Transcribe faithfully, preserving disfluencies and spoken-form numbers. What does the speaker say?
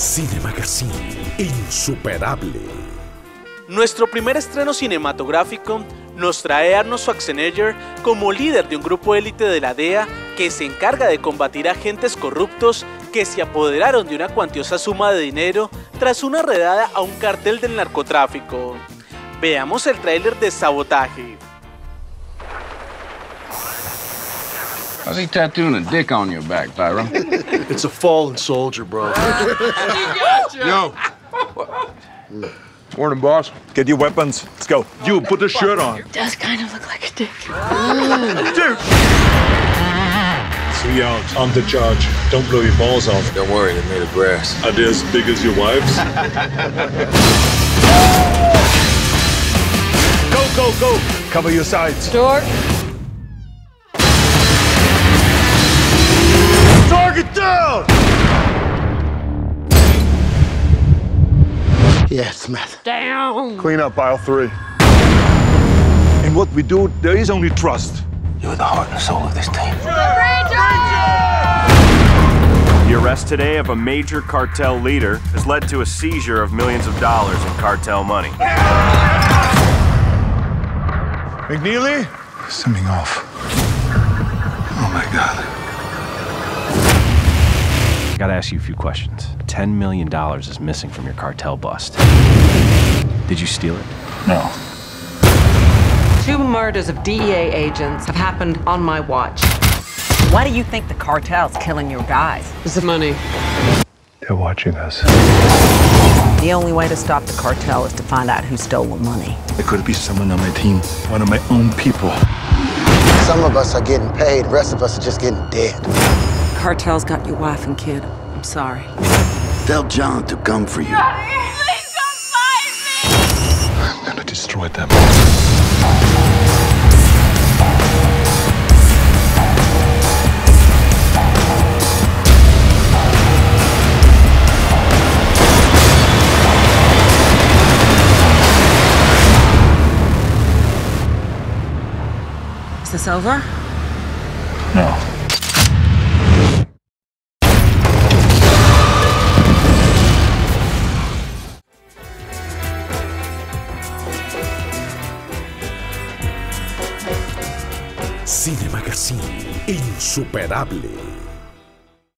CineMagazín Insuperable. Nuestro primer estreno cinematográfico nos trae a Arnold Schwarzenegger como líder de un grupo élite de la D E A que se encarga de combatir agentes corruptos que se apoderaron de una cuantiosa suma de dinero tras una redada a un cartel del narcotráfico. Veamos el tráiler de Sabotaje. How's he tattooing a dick on your back, Byron? It's a fallen soldier, bro. Gotcha. Yo. Morning, boss. Get your weapons. Let's go. You, put the shirt on. It does kind of look like a dick. Dude! Three out. On the charge. Don't blow your balls off. Don't worry, they're made of brass. Are they as big as your wife's? Go, go, go! Cover your sides. Door. Target down! Yes, Matt. Down! Clean up aisle three. In what we do, there is only trust. You're the heart and soul of this team. Ranger! Ranger! The arrest today of a major cartel leader has led to a seizure of millions of dollars in cartel money. McNeely? Something off. Oh my God. I gotta ask you a few questions. Ten million dollars is missing from your cartel bust. Did you steal it? No. Two murders of D E A agents have happened on my watch. Why do you think the cartel's killing your guys? It's the money. They're watching us. The only way to stop the cartel is to find out who stole the money. It could be someone on my team, one of my own people. Some of us are getting paid, the rest of us are just getting dead. Cartel's got your wife and kid. I'm sorry. Tell John to come for you. Daddy, please come find me! I'm gonna destroy them. Is this over? No. CineMagazín Insuperable.